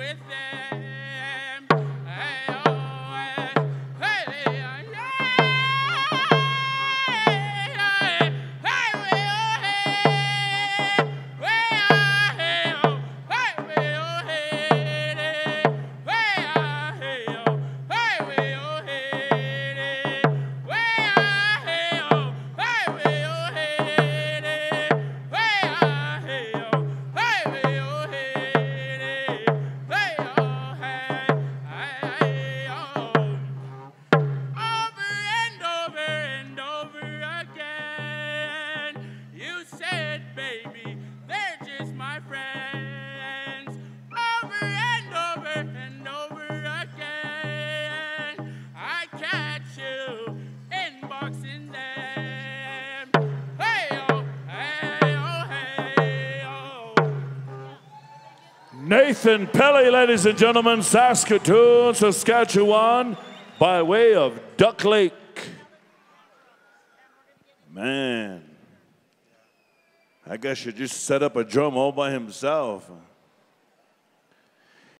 with them. Nathan Pelly, ladies and gentlemen, Saskatoon, Saskatchewan, by way of Duck Lake. Man, I guess you just set up a drum all by himself.